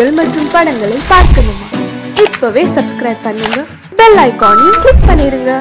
வீடியோக்கள் மற்றும் படங்களை பார்க்கணும். இப்பவே சப்ஸ்கிரைப் பண்ணுங்க. பெல் ஐகானையும் கிளிக் பண்ணிருங்க.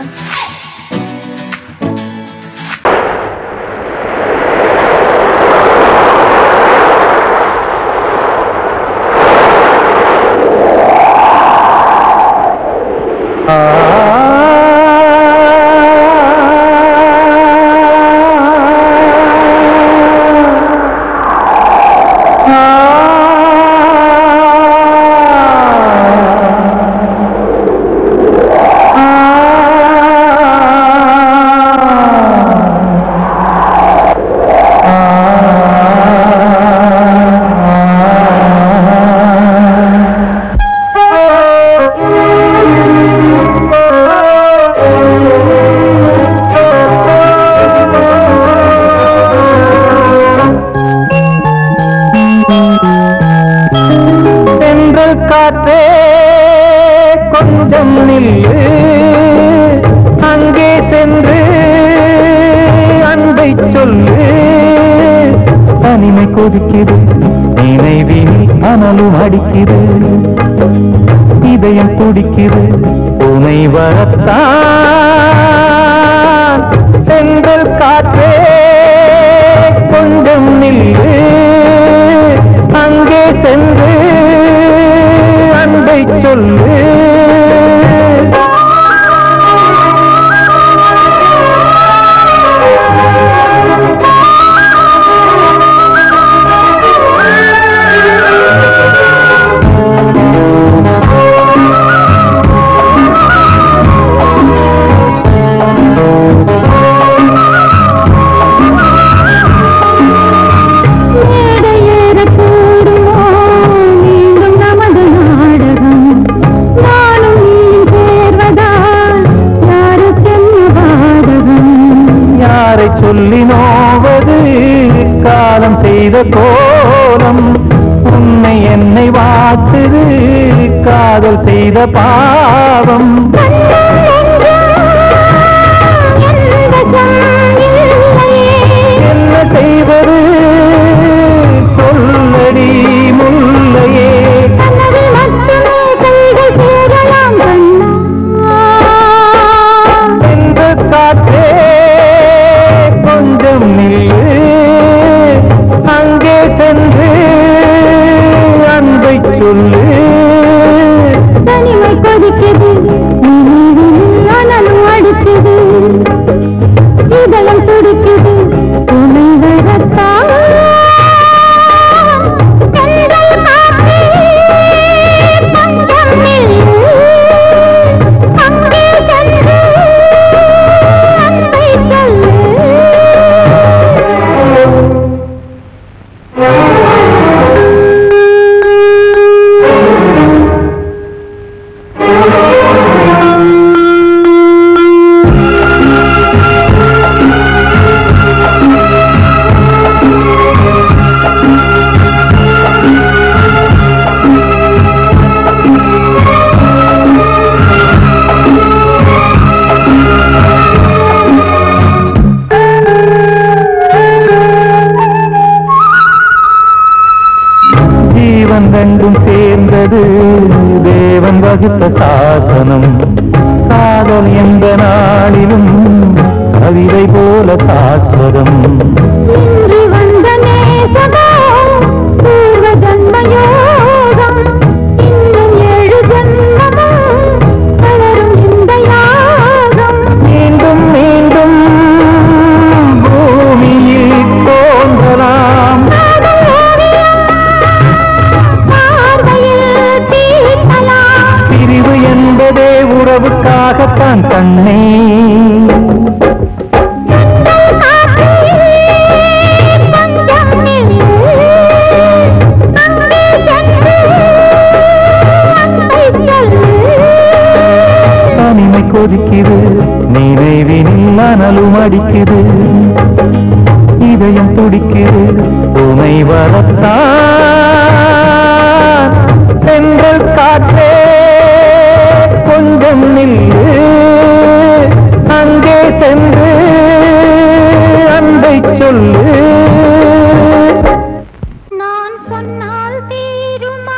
நான் சொன்னால் தீருமா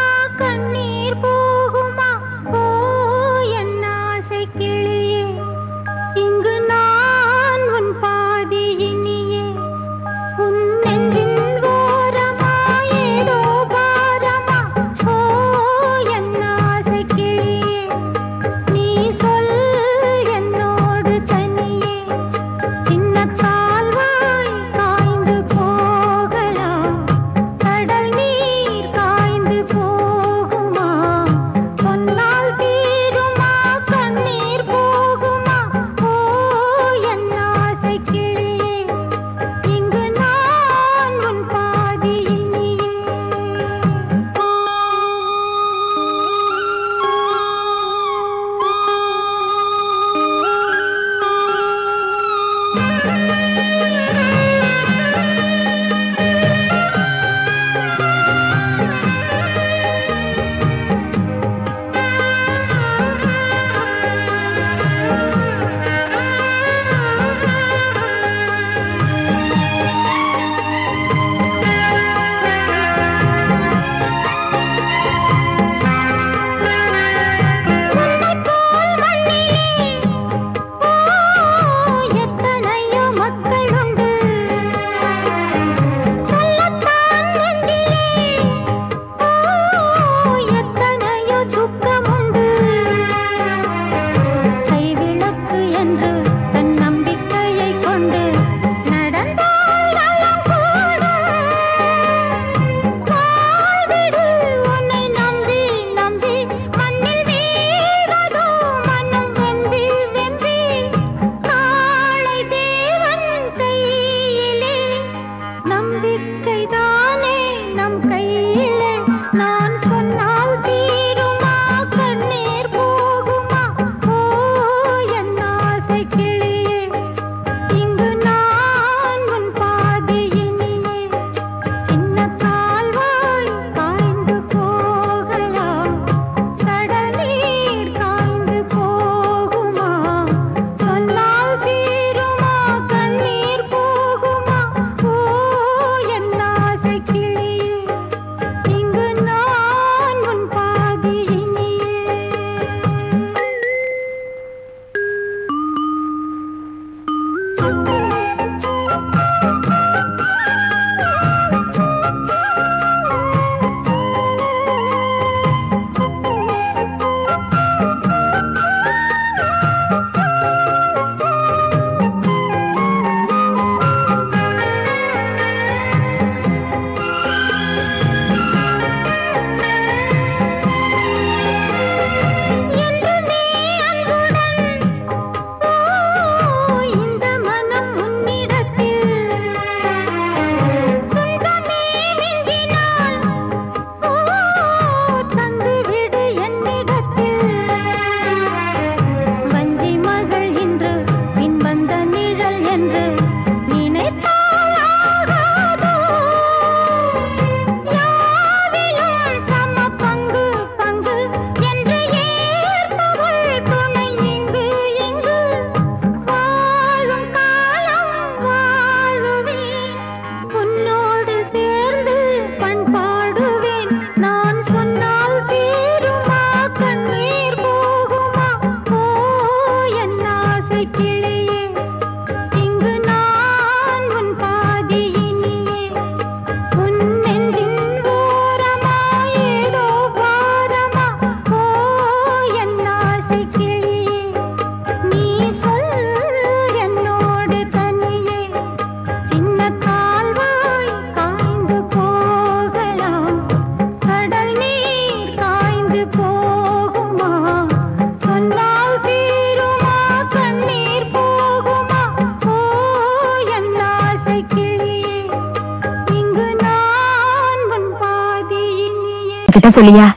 கிட்ட சொல்லியா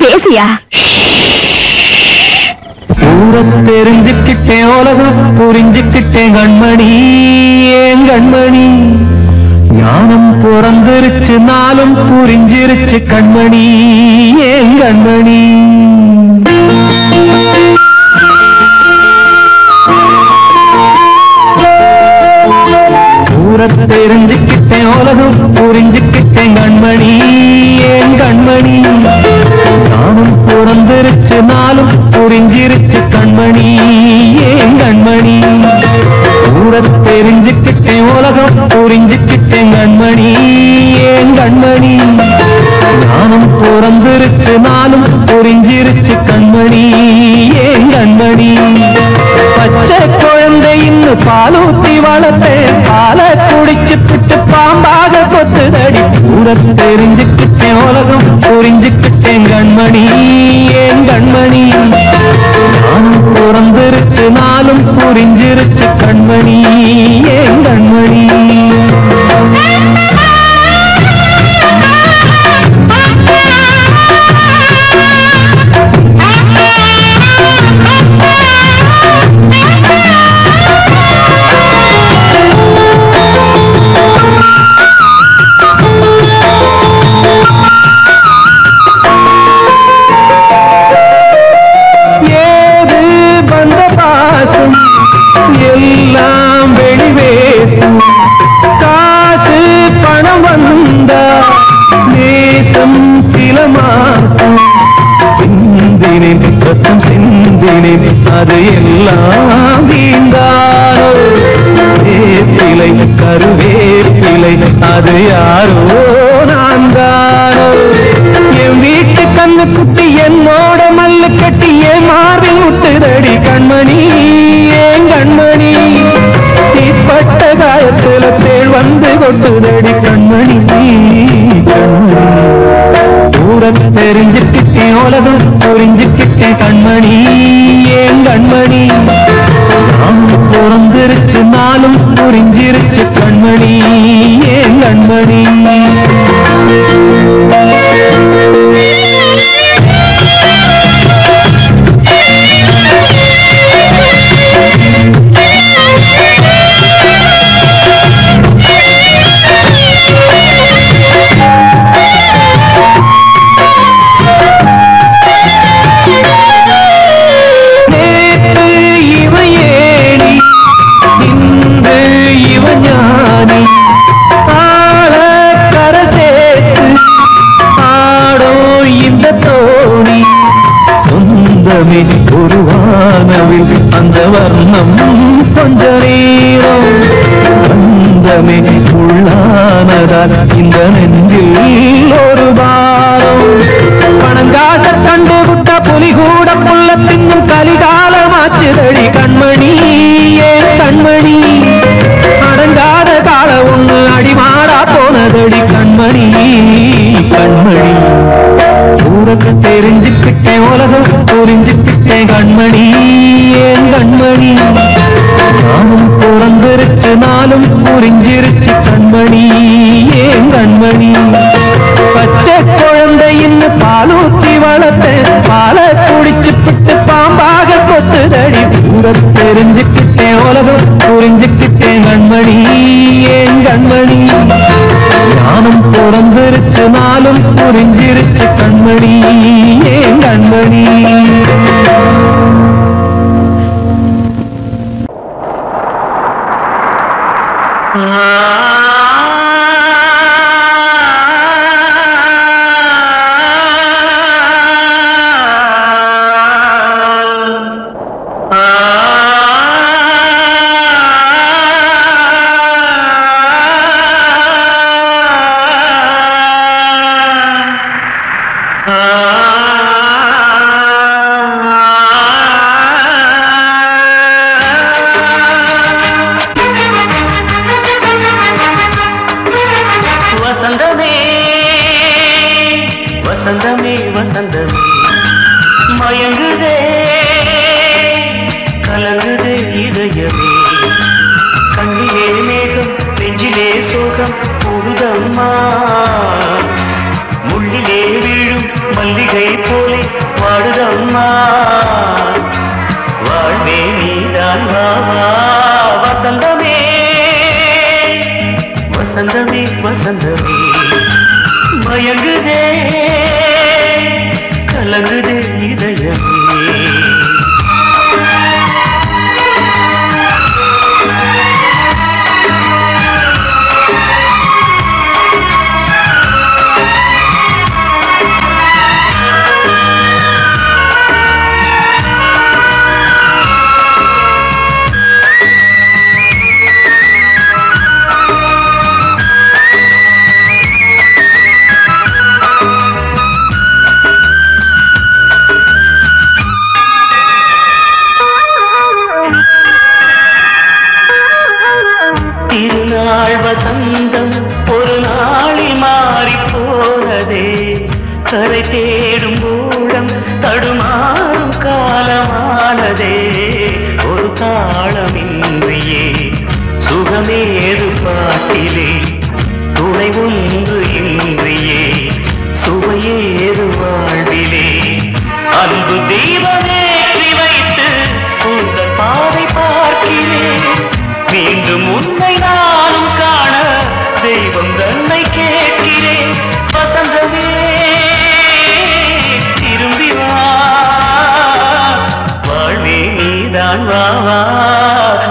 பேசியா? ஊரத் தெரிஞ்சுக்கிட்டேன், உலகம் புரிஞ்சுக்கிட்டேன் கண்மணி, ஏன் கண்மணி ஞானம் பிறந்திருச்சு, நாளும் புரிஞ்சிருச்சு கண்மணி, ஏன் கண்மணி. ஊரத் தெரிஞ்சுக்கிட்டேன், உலகம் புரிஞ்சுக்கிட்டேன் கண்மணி, ஏன் கண்மணி நானும் பிறந்திருச்சு, நாளும் புரிஞ்சிருச்சு கண்மணி, ஏன் கண்மணி. ஊரத் தெரிஞ்சுக்கிட்டேன், உலகம் புரிஞ்சுக்கிட்டேன் கண்மணி, ஏன் கண்மணி நானும் பிறந்திருச்சு, நாளும் புரிஞ்சிருச்சு கண்மணி, ஏன் கண்மணி. பச்சை குழந்தை இன்னும் பாலூத்தி வளர்த்து பால குடிச்சுக்கிட்டு பாம்பாக கொத்துதடி. ஊரத் தெரிஞ்சுக்கிட்டேன், உலகம் புரிஞ்சுக்கிட்டேன் கண்மணி, ஏன் கண்மணி நானும் பிறந்திருச்சு, நாளும் புரிஞ்சிருச்சு கண்மணி, ஏன் கண்மணி. அது எல்லாம் வீந்தாரோ, வேப்பிலை கருவேப்பிலை அது யாரோ நான் தாரோ. என் வீட்டு கண்ணு குட்டி என்னோட மல்லு கட்டி என் மார்பில் முட்டுதடி கண்மணி, ஏன் கண்மணி. தீப்பட்ட காயத்துல தேள் வந்து கொட்டுதடி கண்மணி, கண்மணி. ஊரத் தெரிஞ்சுக்கிட்டேன், உலகம் புரிஞ்சுக்கிட்டேன் கண்மணி, ஏன் கண்மணி நானும் பிறந்திருச்சு, நாளும் புரிஞ்சிருச்சு கண்மணி, ஏன் கண்மணி. உருவானவில் அந்த வர்ணம் கொஞ்ச நேரம் வந்தமே உள்ளானதால் இந்த நெஞ்சில் ஒரு பாரம். பணங்காக கண்டு விட்ட புலி கூட புள்ள பின்னும் கலிகாலமாச்சுதடி கண்மணி, ஏன் கண்மணி. அடங்காத கால ஒன்று அடிமாறா போனதடி கண்மணி, கண்மணி. ஊரத் தெரிஞ்சுக்கிட்டேன், உலகம் புரிஞ்சுக்கிட்டேன் கண்மணி, ஏன் கண்மணி நானும் பிறந்திருச்சு, நாளும் புரிஞ்சிருச்சு கண்மணி, ஏன் கண்மணி. பச்சை குழந்தையின்னு பாலூத்தி வளர்த்து பால குடிச்சுப்பிட்டு பாம்பாக கொத்துதடி. ஊரத் தெரிஞ்சுக்கிட்டேன், உலகம் புரிஞ்சுக்கிட்டேன் கண்மணி, ஏன் கண்மணி நானும் பிறந்திருச்சு, நாளும் புரிஞ்சிருச்சு கண்மணி, ஏன் கண்மணி. விண்ணிலே வீழும் மல்லிகை போலே வாடுதம்மா வாழ்வே நீதான் மாமா வசந்தமே வசந்தமே வசந்தமே மயங்குதே கலங்குதே இதயமே கரை தேடும் மூலம் தடுமாறும் காலமானதே ஒரு தாளமின்றியே சுகமேது பாட்டிலே துணை ஒன்று இன்றியே சுவையேது வாழ்விலே அன்பு தீபமேற்றி வைத்து உங்கள் பாதை பார்க்கிறேன் மீண்டும் உன்னை நானும் காண தெய்வம் தன்னை கேட்கிறேன் வசந்தமே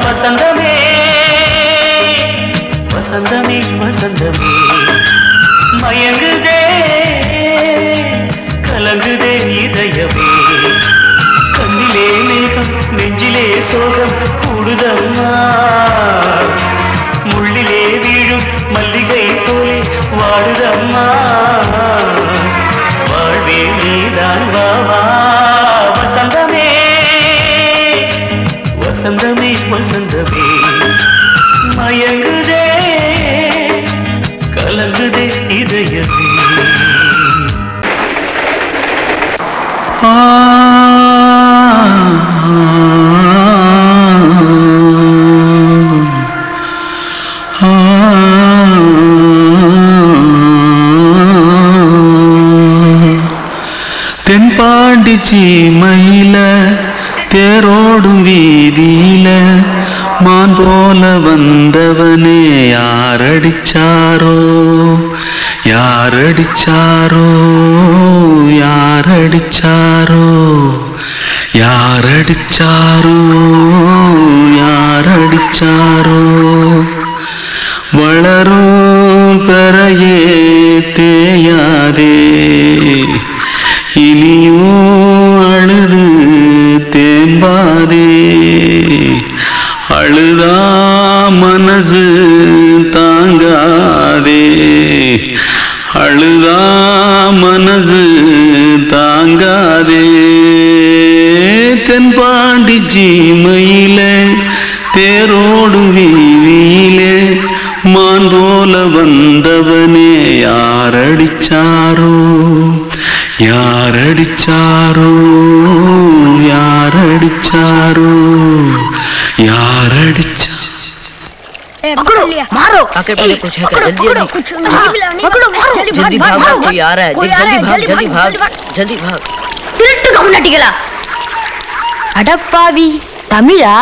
வசந்தமே வசந்தமே வசந்தமே மயங்குதே கலங்குதே இதயமே கண்ணிலே மேகம் நெஞ்சிலே சோகம் கூடுதம்மா முள்ளிலே வீழும் மல்லிகை போலே வாடுதம்மா வாழ்வே நீதான் வாவா வசந்தமே வசந்தமே வசந்தமே மயங்குதே கலங்குதே இதயமே தென்பாண்டி சீமையில தேரோடும் வீதியில மான் போல வந்தவனே யாரடிச்சாரோ யாரடிச்சாரோ யாரடிச்சாரோ யாரடிச்சாரோ யாரடிச்சாரோ வளரும் பெறையே தேயாதே இனியும் அழுது தேம்பாதே அழுதா மனசு தாங்காதே அழுதா மனசு தாங்காதே தென்பாண்டி சீமையில தேரோடும் வீதியிலே மான் போல வந்தவனே யாரடிச்சாரோ யாரடிச்சாரோ யாரடிச்சாரோ யாரடிச்சா पकड़ो मारो आके पहले कुछ है जल्दी पकड़ो मारो जल्दी भाग कोई आ रहा है जल्दी भाग திருட்டு கம்னட்டிகளா அடப்பாவி தமிழா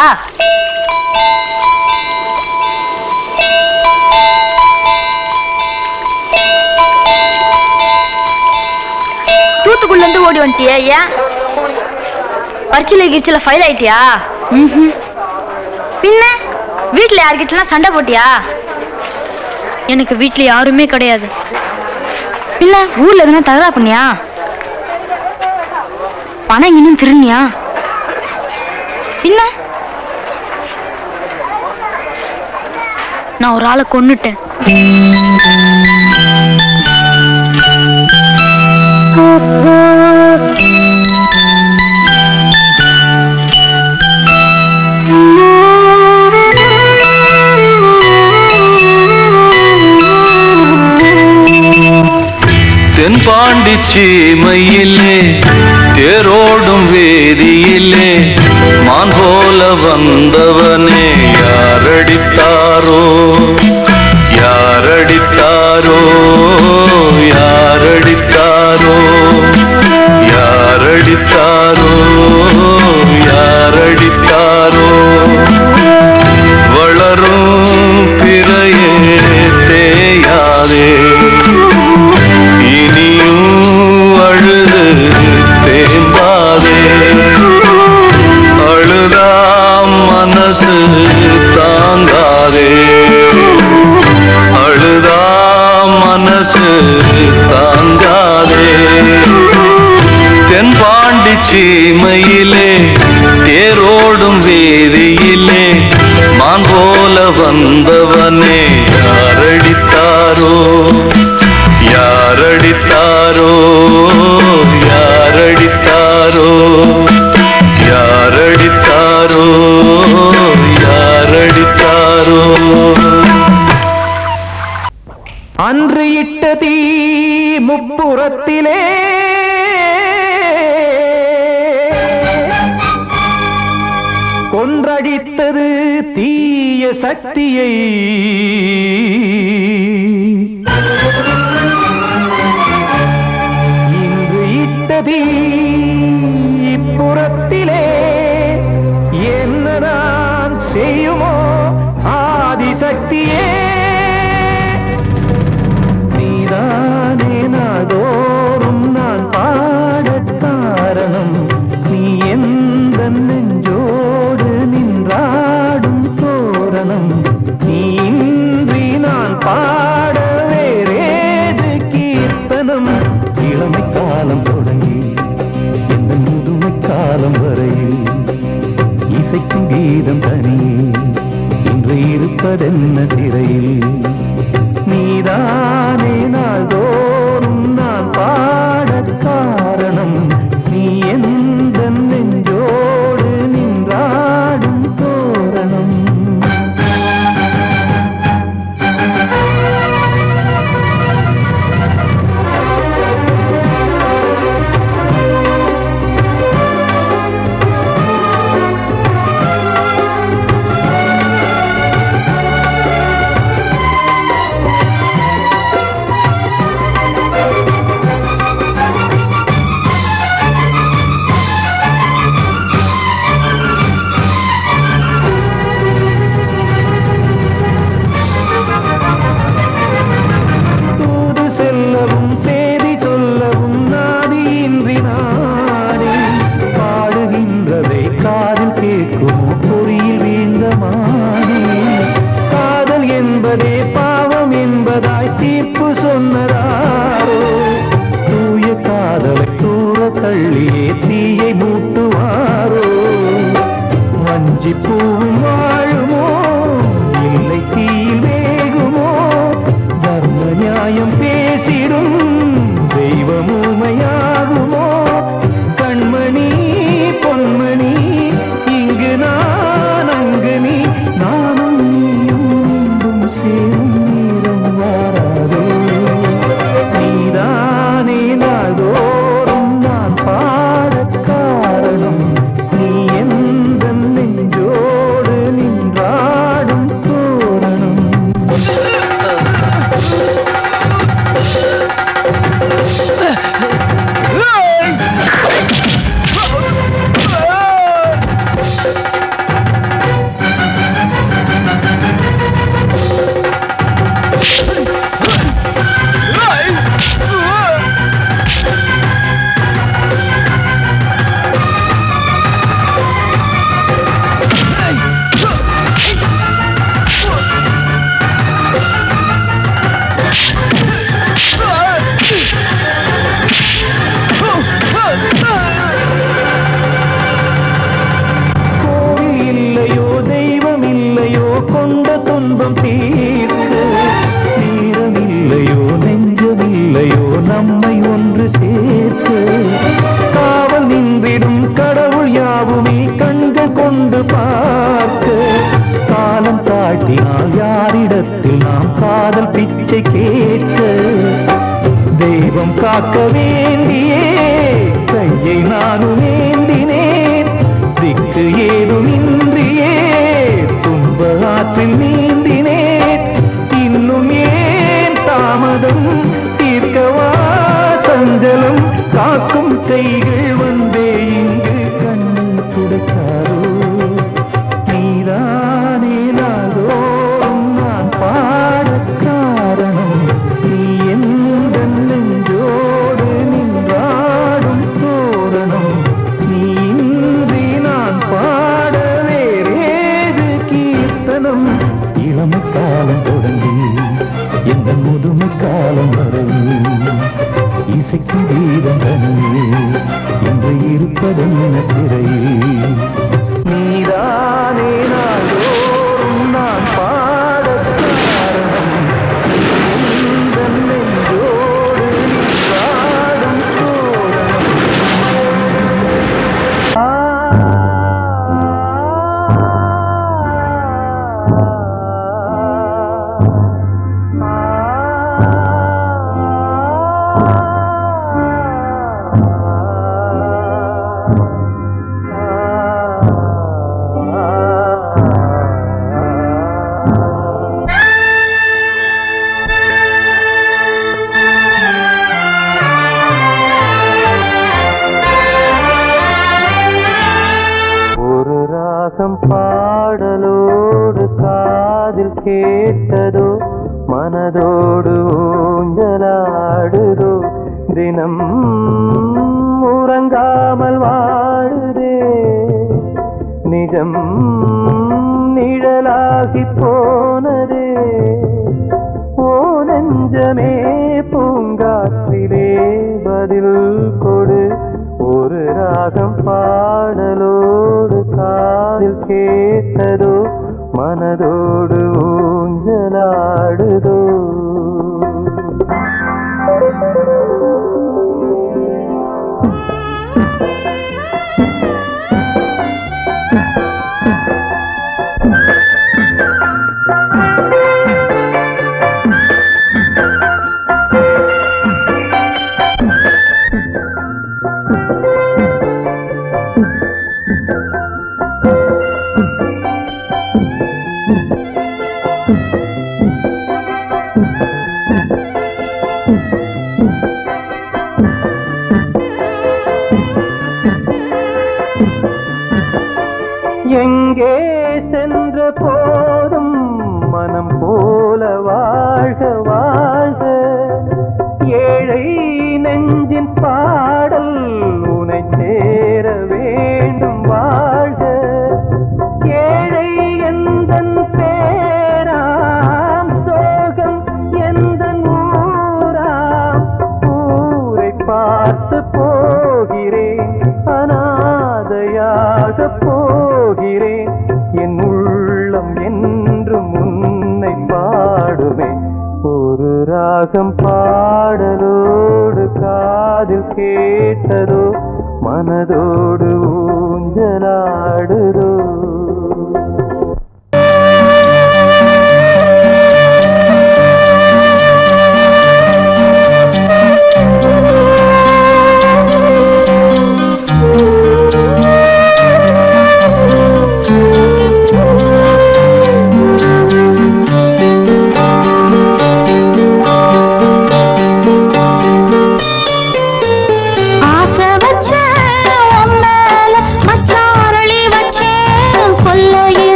தூத்துக்குள்ளேந்து ஓடி வந்துட்டியா ஐயா பரிச்சில கிரிச்சில ஃபைல் ஆயிட்டியா பின்ன வீட்டில் யார்கிட்டலாம் சண்டை போட்டியா எனக்கு வீட்டில் யாருமே கிடையாது பின்ன ஊரில் எதுனா தகரா பண்ணியா பணம் இன்னும் திருநியா பின்ன நான் ஒரு ஆளை கொன்னுட்டேன் தென்பாண்டி சீமையிலே தேரோடும் வேதியிலே மான் போல வந்தவனே யாரடித்தாரோ ಯಾರಡಿತಾರೋ ಯಾರಡಿತಾರೋ ಯಾರಡಿತಾರೋ ಯಾರಡಿತಾರೋ ವಳರು ಪಿರಯೇತೆಯಾದೆ ಇನಿಯೂ ಅಳುದು ತೇಂಬಾದೆ ಅಳುದಾ ಮನಸು ತಾಂಗಾದೆ अळुदा मनसु तांगादे तेन्पांडी सीमयिले तेरोडुम वीदियिले मान पोल वंदवने यारडितारो यारडितारो यारडितारो यारडितारो यारडितारो अंद्रियिट्ट ती मुप्पुरत्तिले कोंड्रडित्तदु तीय सक्तियै इंद्र इट्ट ती इप्पुरत्तिले एन्न नाम सेयुमो आदि सक्तिये नींद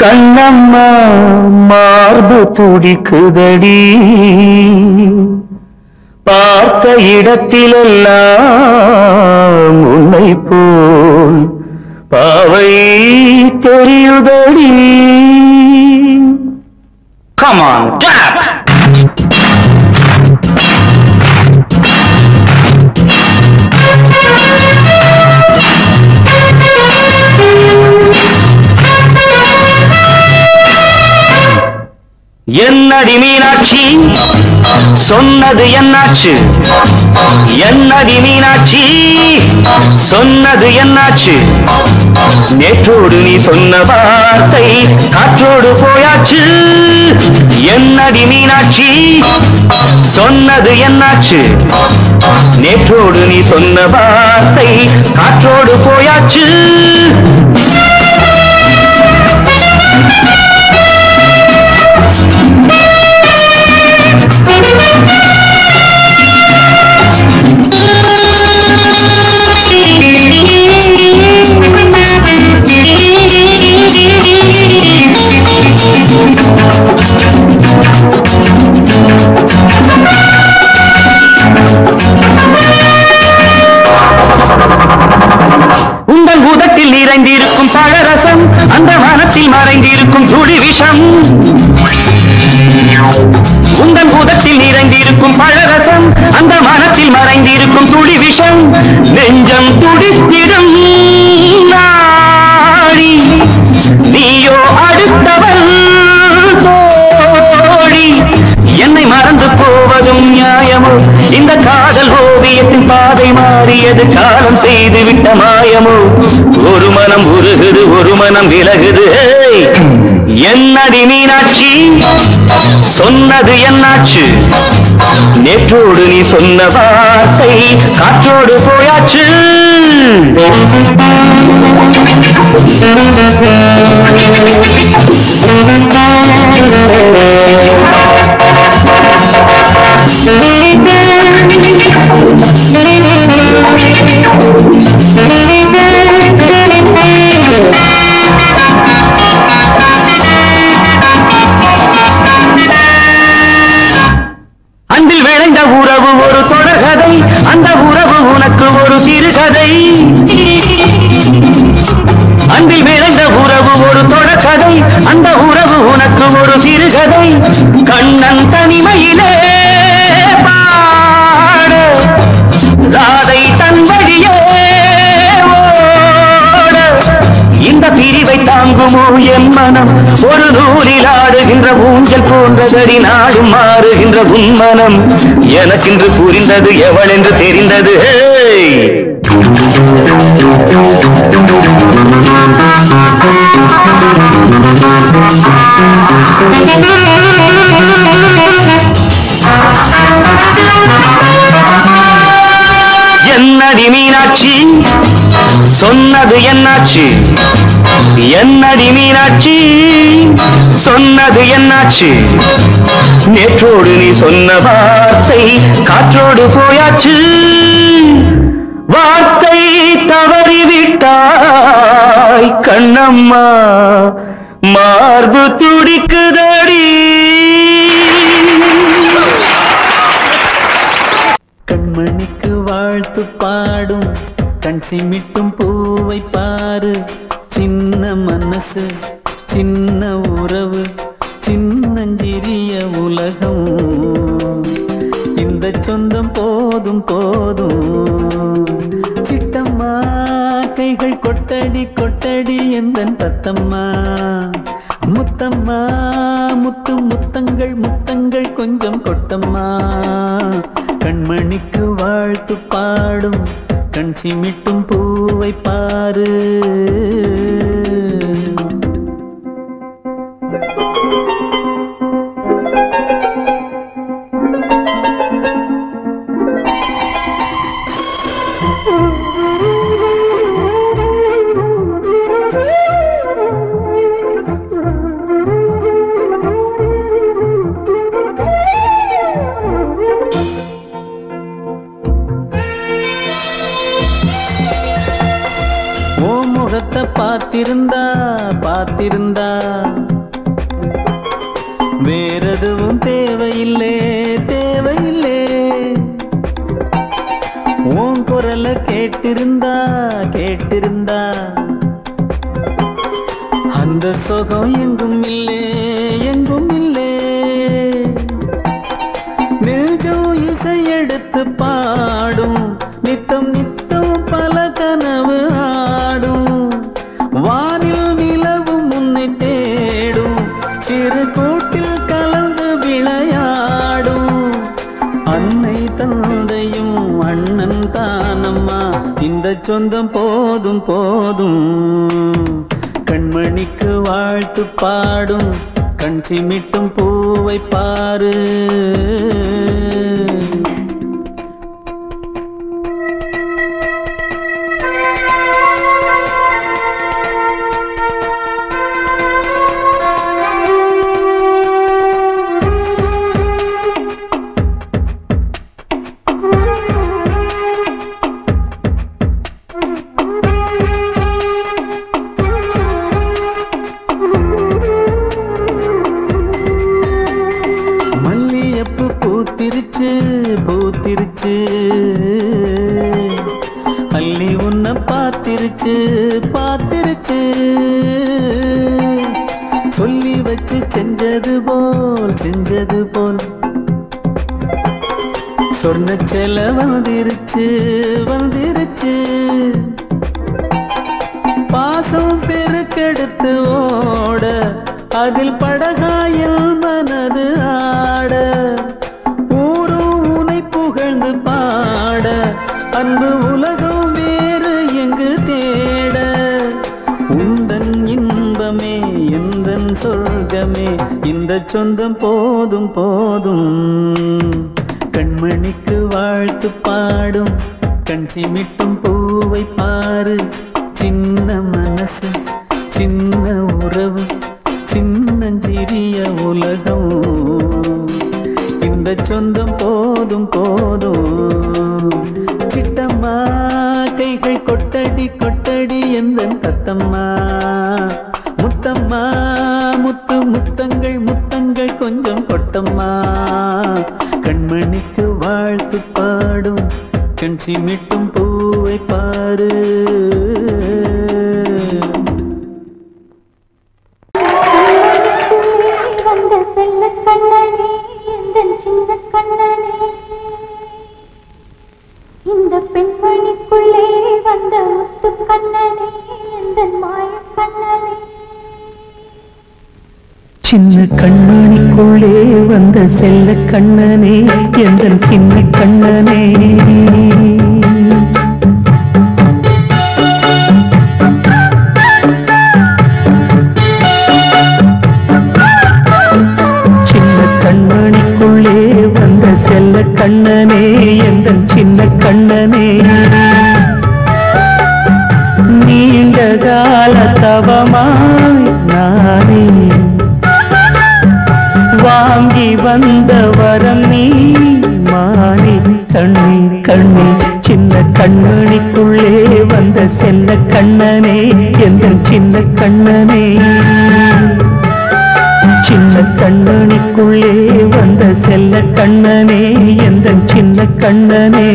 कन्नम्मा मार्बु तुडिक्कुदडी पार्त्त इडत्तिलेल्लाम उन्नै पोल पावै तेरियुदडी Come on, tap! என்னடி மீனாட்சி சொன்னது என்னாச்சு என்னடி மீனாட்சி சொன்னது என்னாச்சு நேற்றோடு நீ சொன்ன வார்த்தை காற்றோடு போயாச்சு என்னடி மீனாட்சி சொன்னது என்னாச்சு நேற்றோடு நீ சொன்ன வார்த்தை காற்றோடு போயாச்சு என்னடி மீனாட்சி சொன்னது என்னாச்சு நேற்றோடு நீ சொன்ன வார்த்தை காற்றோடு போயாச்சு मीनाक्षी சொன்னது என்னாச்சு என்னடி மீனாட்சி சொன்னது என்னாச்சு நேற்றோடு நீ சொன்ன வார்த்தை காற்றோடு போயாச்சு வார்த்தை தவறிவிட்டாய் கண்ணம்மா மார்பு துடிக்குதடி கண்மணிக்கு வாழ்த்து பாடும் கண் சிமிட்டும் பூவை பாரு சின்ன மனசு சின்ன உறவு சின்னஞ்சிறிய உலகம் இந்த சொந்தம் போதும் போதும் சிட்டம்மா கைகள் கொட்டடி கொட்டடி எந்தன் தத்தம்மா முத்தம்மா முத்து முத்தங்கள் முத்தங்கள் கொஞ்சம் கொட்டம்மா கண்மணிக்கு வாழ்த்து பாடும் கண் சிமிட்டும் பூவை பாரு பார்த்திருந்தா பார்த்திருந்தா வேறெதுவும் தேவையில்லை தேவையில்லை உன் குரலை கேட்டிருந்தா கேட்டிருந்தா அந்த சுகம் எங்கும் இல்லை எங்கும் இல்லை நிஜம் இசை எடுத்து பாடும் நித்தம் நித்தம் பல கனவு ஆடும் வானில் நிலவு முன்னை தேடும் சிறு கூட்டில் கலந்து விளையாடும் அன்னை தந்தையும் அண்ணன் தானம்மா இந்த சொந்தம் போதும் போதும் கண்மணிக்கு வாழ்த்து பாடும் கண் சிமிட்டும் பூவை பாரு அள்ளி உன்னை பார்த்திருச்சு பார்த்திருச்சு சொல்லி வச்சு செஞ்சது போல் சொன்ன செல வந்திருச்சு வந்திருச்சு பாசம் பெருக்கெடுத்து ஓட அதில் படகாயில் மனது ஆட பாட அன்பு உலகம் வேறு எங்கு தேட உந்தன் இன்பமே எந்தன் சொர்க்கமே இந்த சொந்தம் போதும் போதும் கண்மணிக்கு வாழ்த்து பாடும் கண் சிமிட்டும் பூவை பாரு சின்ன மனசு சின்ன உறவு சின்னஞ்சிறிய உலகம் இந்த சொந்தம் போதும் போதும் சிட்டம்மா கைகள் கொட்டடி கொட்டடி எந்தன் தத்தம்மா முத்தம்மா முத்து முத்தங்கள் முத்தங்கள் கொஞ்சம் கொட்டம்மா கண்மணிக்கு வாழ்த்து பாடும் கண் சிமிட்டும் பூவை பாரு சின்ன கண்ணனிக்குள்ளே வந்த செல்ல கண்ணனே எந்தன் சின்ன கண்ணனே கண்ணனே எந்தன் சின்ன கண்ணனே நீண்ட கால தவமாய் நானே வாங்கி வந்த வரம் நீ மானே கண்ணீர் கண்ணீர் சின்ன கண்மணிக்குள்ளே வந்த செல்ல கண்ணனே எந்தன் சின்ன கண்ணனே சின்ன கண்ணனுக்குள்ளே வந்த செல்ல கண்ணனே எந்த சின்ன கண்ணனே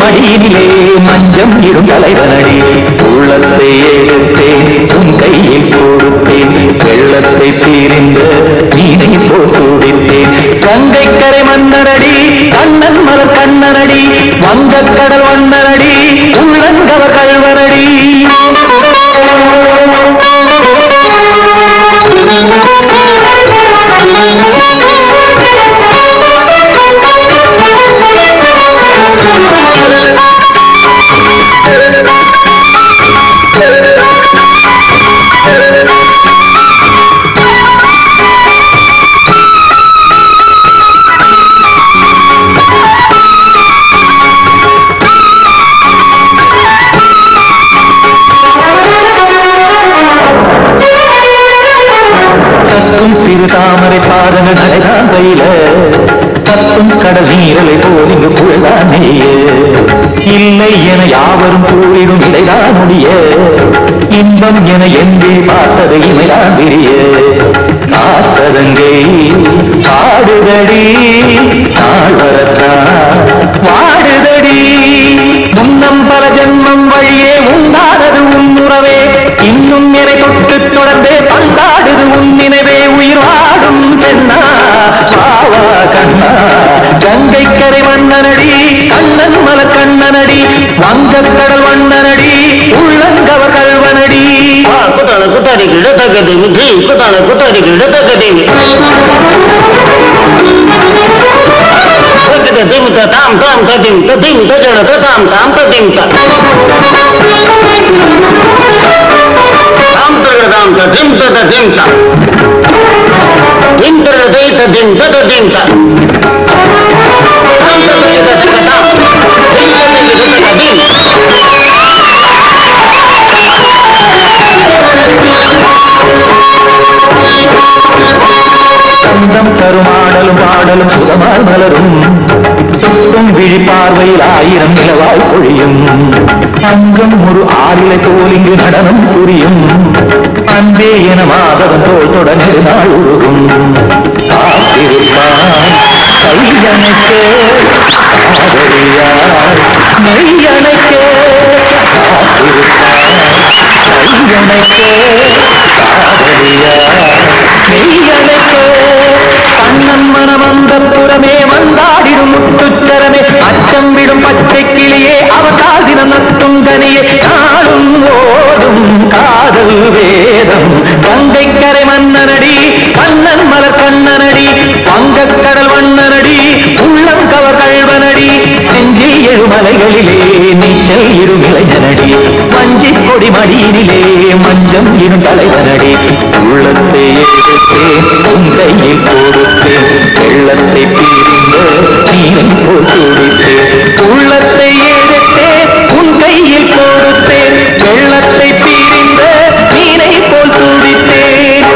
மடியிலே மஞ்சம் இருந்தலைவனடி உள்ளத்தை ஏற்றேன் உன் கையில் கொடுத்தேன் வெள்ளத்தை தீர்ந்த நீனை போட்டுவிட்டேன் கங்கை கரை மன்னரடி கண்ணன் மலர் கண்ணனடி வங்கக் கடல் வண்ணனடி உள்ளங்கவ கல்வனடி தாமரை பாருங்க நடைதான் கையில தத்தும் கடல் நீரலை போல் இங்கு புழலானே இல்லை என யாவரும் கூறிடும் இடைதான் முடிய இன்பம் என என்பே பார்த்தது இமைதான் விரிய நாசதங்கை பாடுதடி நாள் வரத்தான் பாடுதடி முன்னம் பல ஜன்மம் வழியே உண்டானது உன் உறவே இன்னும் என தொட்டு தொடர்ந்தே பந்தாடுது உன் நினைவே உயிர் வாடும் பெண்ணா பாவா கண்ணா கங்கை கரை வண்ணனடி கண்ணன் மலர் கண்ணனடி வங்கக் கடல் வண்ணனடி உள்ளங்கவ கல்வனடி குத்தான குத்தாரிக்கு இடத்தக்கதேவி குத்தான குத்தாரிக்கு இடத்தக்கதேவி திமுக தாம் தாம் திமுக திமுக ஜனத தாம் தாம் திமுக தாம் தாம் திமுக திமுக திமுக திமுக திமுக சொந்தம் தரும் ஆடலும் பாடலும் சுகமால் மலரும் சுற்றும் விழி பார்வையில் ஆயிரம் நிலவாய் பொழியும் தங்கம் ஒரு ஆறிலை தோல் இங்கு நடனம் புரியும் அன்பே என மாதவன் தோல் தொடர்ந்து நாள் உருகும் காத்திருப்பான் கையனுக்கு காதலியார் மெய்யனுக்கு காத்திருப்பான் கையனுக்கு காதலியார் மெய்யனுக்கு கண்ணன் மனம் வந்த புறமே வந்தாடிடும் முத்துச்சரமே அச்சம் விடும் பச்சை கிளியே அவதால் தினம் நத்தும் தனியே நாளும் ஓடும் காதல் வேதம் கங்கை கரை மன்னனடி கண்ணன் மலர் கண்ணனடி வங்கக் கடல் வண்ணனடி உள்ளம் கவர் கல்வனடி செஞ்சி எழுமலைகளிலே நீச்சல் இரும் இளைஞனடி வஞ்சி கொடி மடியினிலே மஞ்சம் இரும் தலைவனடி உள்ளத்தை எடுத்தேன் உன் கையில் கொடுத்தேன் வெள்ளத்தை பீரிந்த நீரின் போட்டுவிட்டேன் உள்ளத்தை எடுத்தேன் உன் கையில் கொடுத்தேன் வெள்ளத்தை பீரிந்த நீரை போல் துடித்தேன்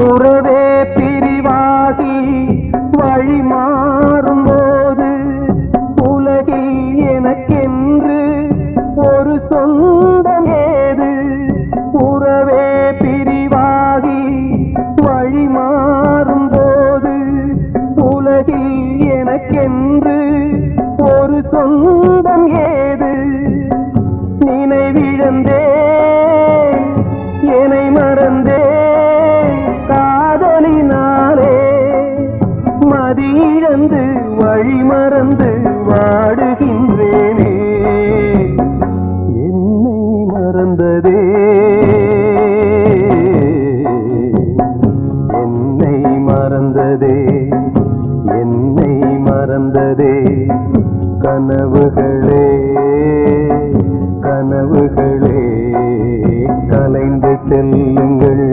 குருவே பிரிவாகி வழி மாறும் போது உலகில் எனக்கென்று ஒரு சொந்தம் ஏது? உறவே பிரிவாகி வழி மாறும் போது உலகில் எனக்கென்று ஒரு சொந்தம் ஏது? நினைவிழந்தே என்னை மறந்தே காதலினாலே மதியிழந்து வழி மறந்து வாடுகின்றேனே. என்னை மறந்ததே என்னை மறந்ததே என்னை மறந்ததே கனவுகளே கனவுகளே கலைந்து செல்லுங்கள்.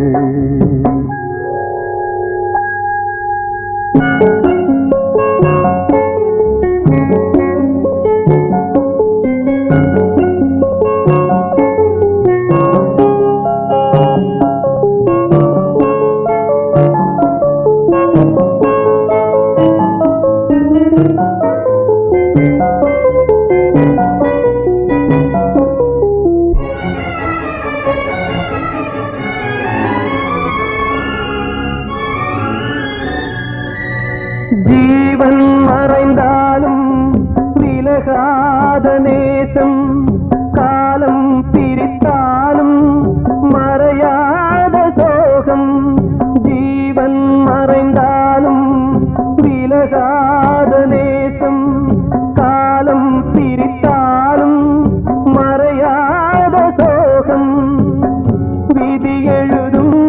ஜீவன் மறைந்தாலும் விலகாத நேசம் காலம் பிரித்தாலும் மறையாத சோகம். ஜீவன் மறைந்தாலும் விலகாத நேசம் காலம் பிரித்தாலும் மறையாத சோகம். விதி எழுதும்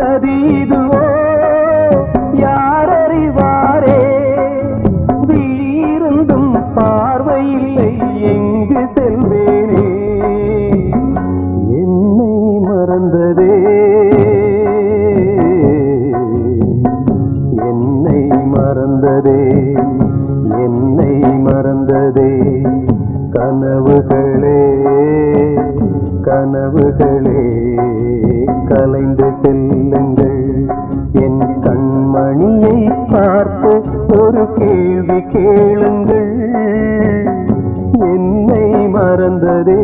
சதிதுவோ பார்வையில்லை எங்கு செல்வேனே. என்னை மறந்ததே என்னை மறந்ததே என்னை மறந்ததே கனவுகளே கனவுகளே கலைந்து செல்லுங்கள். என் கண்மணியை பார்த்து ஒரு கேள்வி கேளுங்கள். என்னை மறந்ததே